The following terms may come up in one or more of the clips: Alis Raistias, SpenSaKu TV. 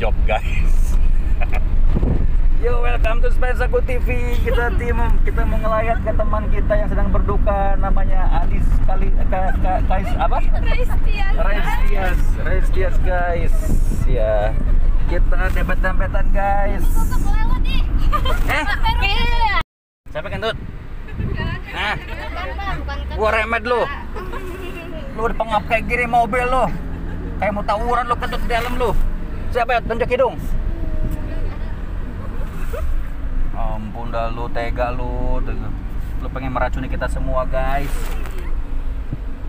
job, guys. Yo, welcome to SpenSaKu TV. Kita mau ngelayat ke teman kita yang sedang berduka, namanya Alis Raistias, guys. Ya. Kita dempet-dempetan, guys. Siapa kentut? Nah, gua remet lu. Lu udah pengap kayak gini mobil lu. Kayak mau tawuran lu, kentut di dalam lu. Siapa ya? Tunjuk hidung. Ampun dah lu, tega lu. Lu pengen meracuni kita semua, guys.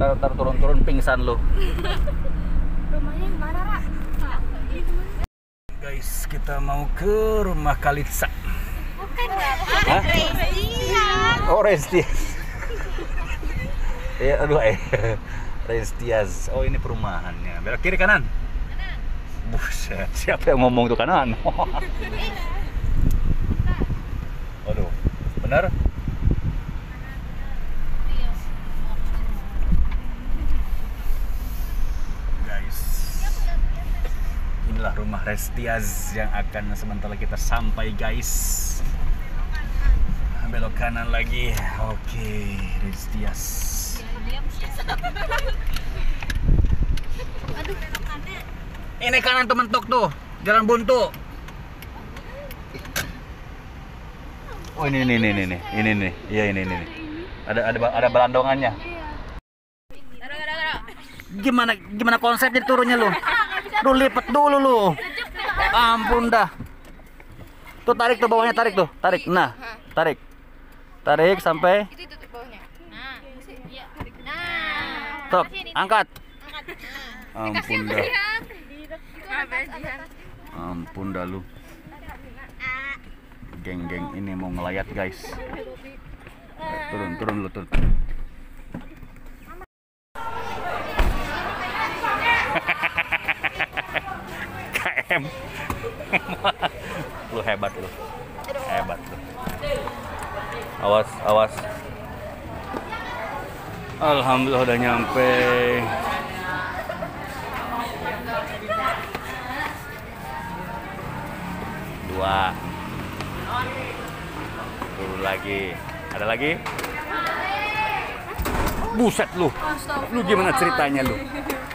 Ntar turun-turun pingsan lu. Rumahnya gimana, Ra? Guys, kita mau ke rumah Kalitsa. Bukan, Ra. Oh, Raistias. Ya, aduh, Raistias. Oh, ini perumahannya. Belok kiri, kanan. Buset, siapa yang ngomong tuh kanan? Aduh, benar? Guys, inilah rumah Raistias yang akan sebentar lagi kita sampai, guys. Belok kanan lagi. Oke, Raistias. Ini kanan temen tok tuh, jalan buntu. Oh, ini. Iya, ini. Ada belandongannya. Gimana konsepnya turunnya lu? Lu lipet dulu lu. Ampun dah. Tuh tarik tuh bawahnya, tarik tuh, tarik. Nah, tarik. Tarik sampai itu tutup bawahnya. Nah, iya, tarik. Nah. Tok, angkat. Ampun dah. Ampun dah lu. Geng-geng ini mau ngelayat, guys. Turun lu tuh. KM. Lu hebat lu. Hebat lu. Awas. Alhamdulillah udah nyampe. Dua. Turun lagi. Ada lagi? Buset lu. Lu gimana ceritanya lu?